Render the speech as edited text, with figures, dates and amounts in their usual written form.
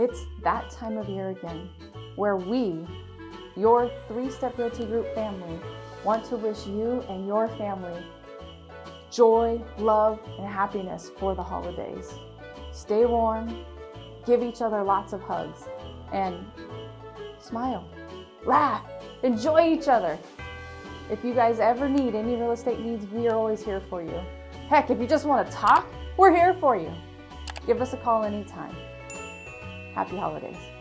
It's that time of year again, where we, your three-step Realty Group family, want to wish you and your family joy, love, and happiness for the holidays. Stay warm, give each other lots of hugs, and smile, laugh, enjoy each other. If you guys ever need any real estate needs, we are always here for you. Heck, if you just want to talk, we're here for you. Give us a call anytime. Happy holidays.